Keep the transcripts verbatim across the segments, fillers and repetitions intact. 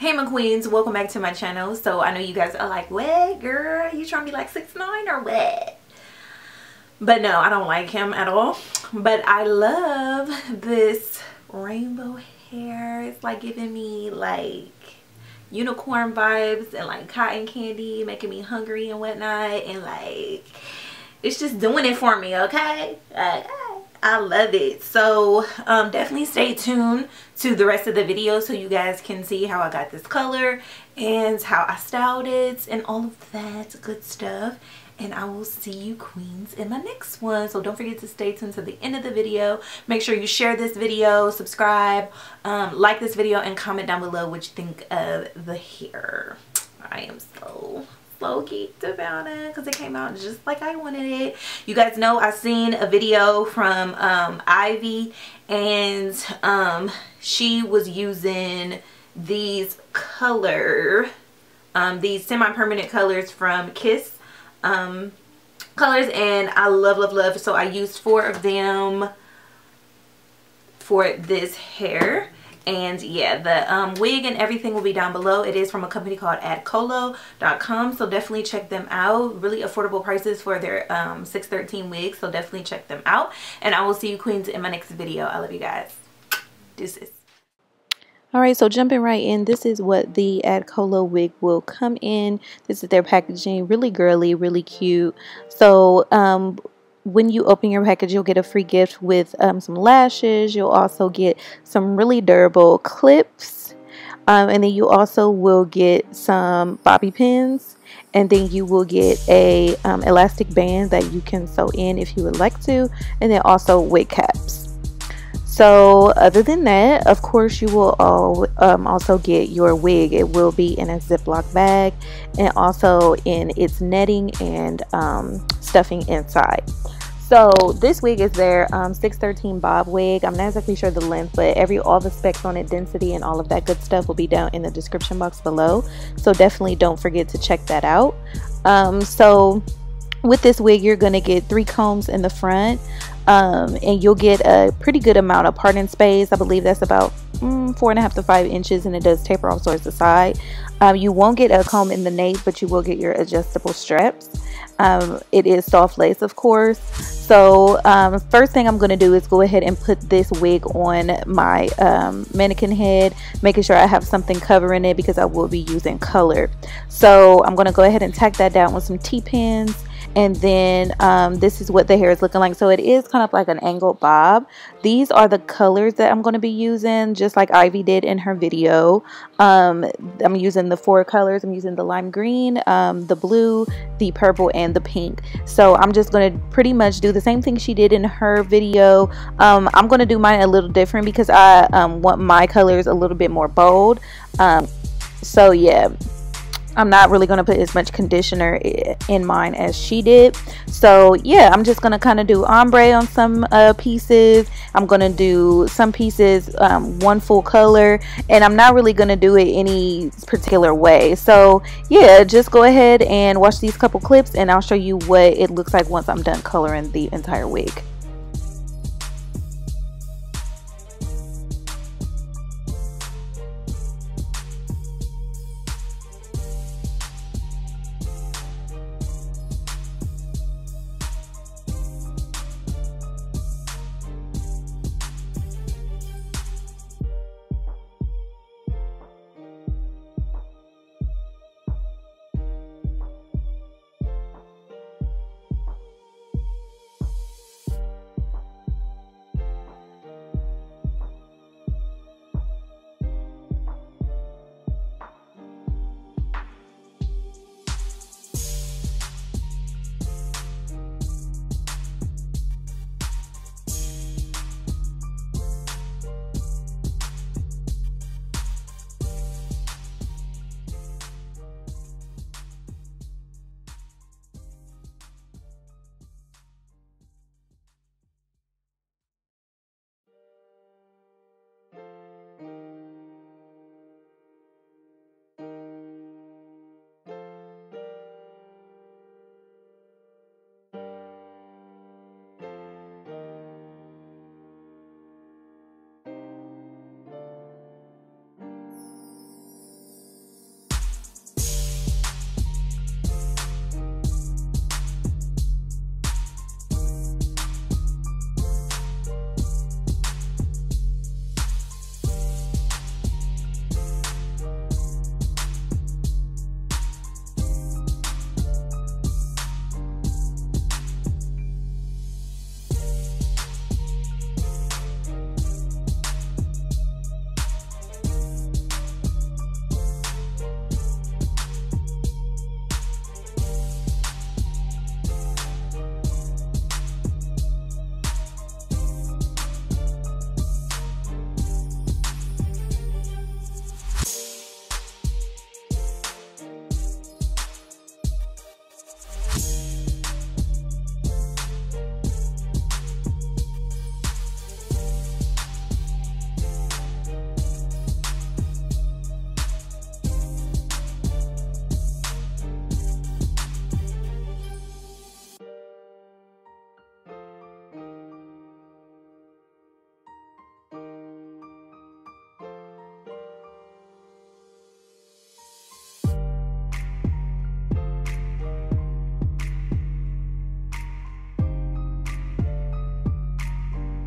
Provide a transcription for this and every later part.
Hey my queens, welcome back to my channel. So I know you guys are like, what girl, you trying to be like six nine or what? But no, I don't like him at all. But I love this rainbow hair. It's like giving me like unicorn vibes and like cotton candy, making me hungry and whatnot, and like it's just doing it for me, okay? Like, I love it. So um, definitely stay tuned to the rest of the video so you guys can see how I got this color and how I styled it and all of that good stuff. And I will see you queens in my next one. So don't forget to stay tuned to the end of the video. Make sure you share this video, subscribe, um, like this video, and comment down below what you think of the hair. I am so... so geeked about it because it came out just like I wanted it. You guys know I seen a video from um, Ivy, and um, she was using these color, um, these semi-permanent colors from Kiss um, colors, and I love, love, love. So I used four of them for this hair. And yeah, the um, wig and everything will be down below. It is from a company called AddColo dot com, so definitely check them out. Really affordable prices for their um, six thirteen wigs, so definitely check them out. And I will see you queens in my next video. I love you guys. Deuces. Alright, so jumping right in, this is what the AddColo wig will come in. This is their packaging. Really girly, really cute. So, um... when you open your package, you'll get a free gift with um, some lashes. You'll also get some really durable clips, um, and then you also will get some bobby pins, and then you will get a um, elastic band that you can sew in if you would like to, and then also wig caps. So other than that, of course, you will all, um, also get your wig. It will be in a Ziploc bag and also in its netting and um, stuffing inside. So this wig is their um, six thirteen bob wig. I'm not exactly sure the length, but every all the specs on it, density and all of that good stuff will be down in the description box below. So definitely don't forget to check that out. Um, so with this wig, you're going to get three combs in the front, um, and you'll get a pretty good amount of parting space. I believe that's about mm, four and a half to five inches, and it does taper off towards the side. Um, you won't get a comb in the nape, but you will get your adjustable straps. Um, it is soft lace, of course. So um, first thing I'm going to do is go ahead and put this wig on my um, mannequin head, making sure I have something covering it because I will be using color. So I'm going to go ahead and tack that down with some T-pins. And then um, this is what the hair is looking like. So it is kind of like an angled bob. These are the colors that I'm going to be using, just like Ivy did in her video. Um, I'm using the four colors. I'm using the lime green, um, the blue, the purple, and the pink. So I'm just going to pretty much do the same thing she did in her video. Um, I'm going to do mine a little different because I um, want my colors a little bit more bold. Um, so yeah. I'm not really going to put as much conditioner in mine as she did. So yeah, I'm just going to kind of do ombre on some uh, pieces. I'm going to do some pieces um, one full color, and I'm not really going to do it any particular way. So yeah, just go ahead and watch these couple clips, and I'll show you what it looks like once I'm done coloring the entire wig.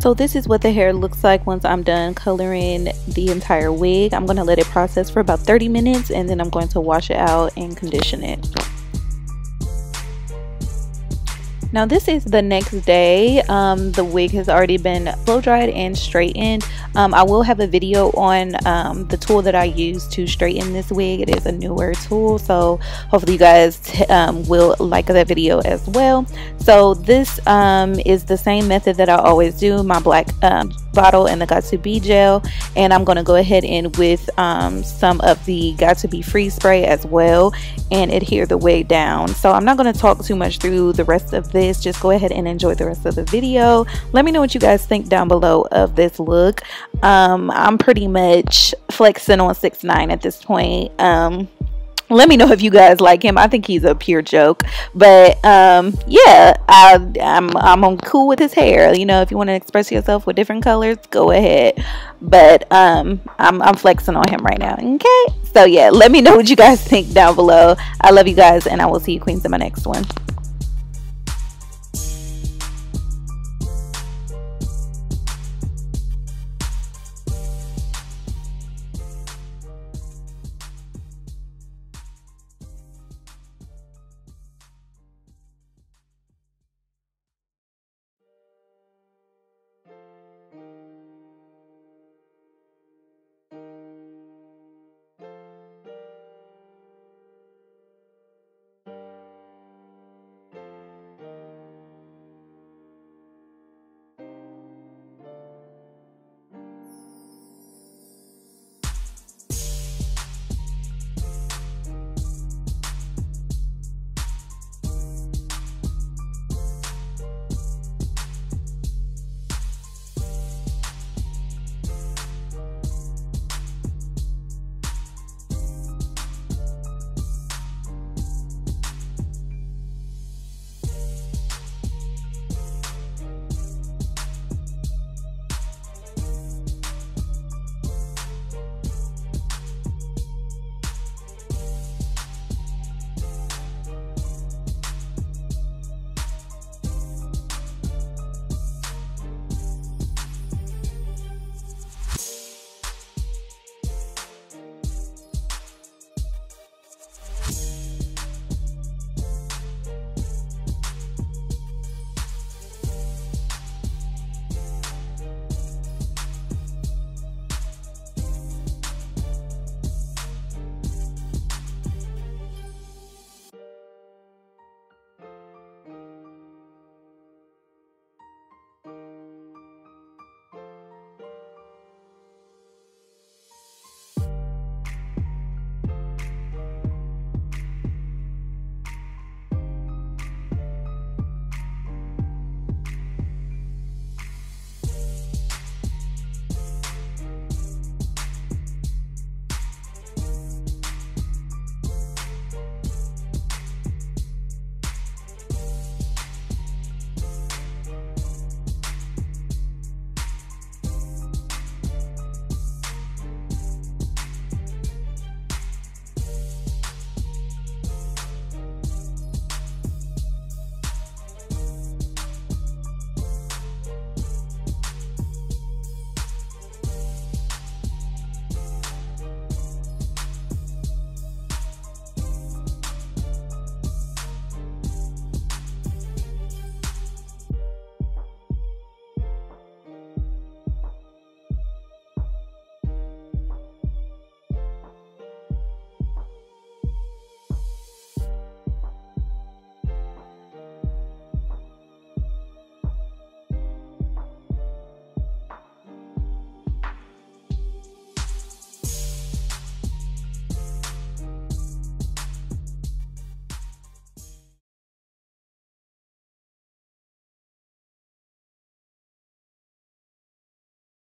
So this is what the hair looks like once I'm done coloring the entire wig. I'm going to let it process for about thirty minutes, and then I'm going to wash it out and condition it. Now this is the next day. Um, the wig has already been blow dried and straightened. Um, I will have a video on um, the tool that I use to straighten this wig. It is a newer tool, so hopefully you guys t um, will like that video as well. So this um, is the same method that I always do, my black um, bottle and the Got to Be gel, and I'm going to go ahead and with um, some of the Got to Be free spray as well and adhere the wig down. So I'm not going to talk too much through the rest of this. This, just go ahead and enjoy the rest of the video. Let me know what you guys think down below of this look. um I'm pretty much flexing on six nine at this point. Um let me know if you guys like him. I think he's a pure joke, but um yeah, I, i'm i'm cool with his hair. You know, if you want to express yourself with different colors, go ahead, but um i'm, I'm flexing on him right now, okay? So yeah, let me know what you guys think down below. I love you guys, and I will see you queens in my next one.